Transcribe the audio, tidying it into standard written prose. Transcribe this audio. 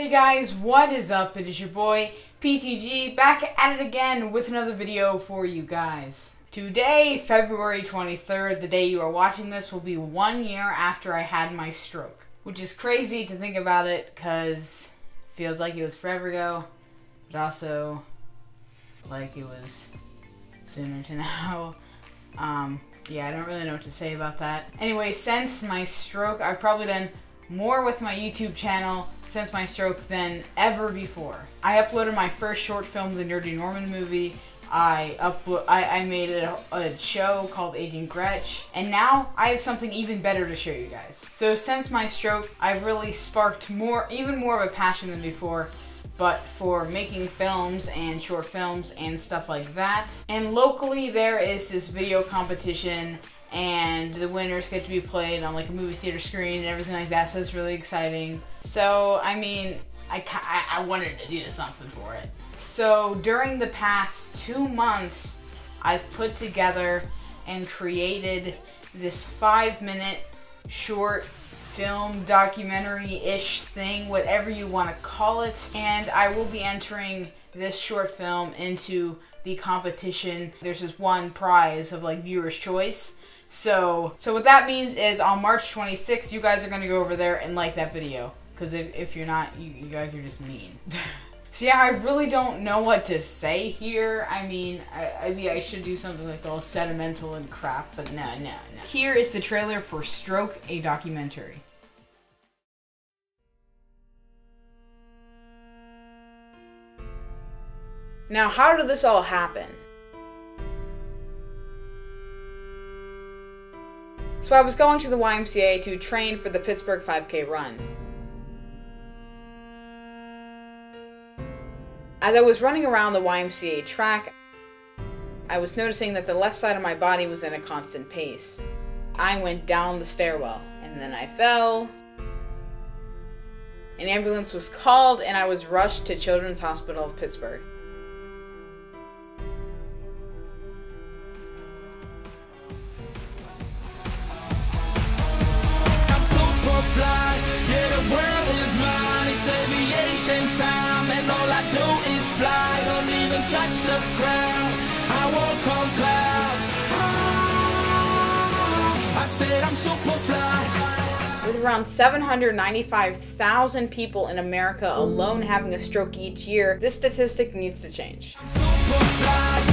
Hey guys, what is up? It is your boy PTG back at it again with another video for you guys. Today, February 23rd, the day you are watching this, will be 1 year after I had my stroke. Which is crazy to think about it because it feels like it was forever ago, but also like it was sooner to now. Yeah, I don't really know what to say about that. Anyway, since my stroke, I've probably done more with my YouTube channel since my stroke than ever before. I uploaded my first short film, The Nerdy Norman Movie. I made a show called Aging Gretsch, and now I have something even better to show you guys. So since my stroke, I've really sparked even more of a passion than before, but for making films and short films and stuff like that. And locally, there is this video competition, and the winners get to be played on like a movie theater screen and everything like that, so it's really exciting. So, I mean, I wanted to do something for it. So, during the past 2 months, I've put together and created this 5-minute short film documentary-ish thing, whatever you want to call it, and I will be entering this short film into the competition. There's this one prize of like viewer's choice. So what that means is on March 26th, you guys are going to go over there and like that video. Because if you're not, you guys are just mean. So yeah, I really don't know what to say here. I mean, I should do something like all sentimental and crap, but no. Here is the trailer for Stroke, a documentary. Now, how did this all happen? So I was going to the YMCA to train for the Pittsburgh 5K run. As I was running around the YMCA track, I was noticing that the left side of my body was in a constant pace. I went down the stairwell, and then I fell. An ambulance was called, and I was rushed to Children's Hospital of Pittsburgh. Touch the ground, I walk on clouds. I said I'm super fly. With around 795,000 people in America alone having a stroke each year, this statistic needs to change. I'm super fly.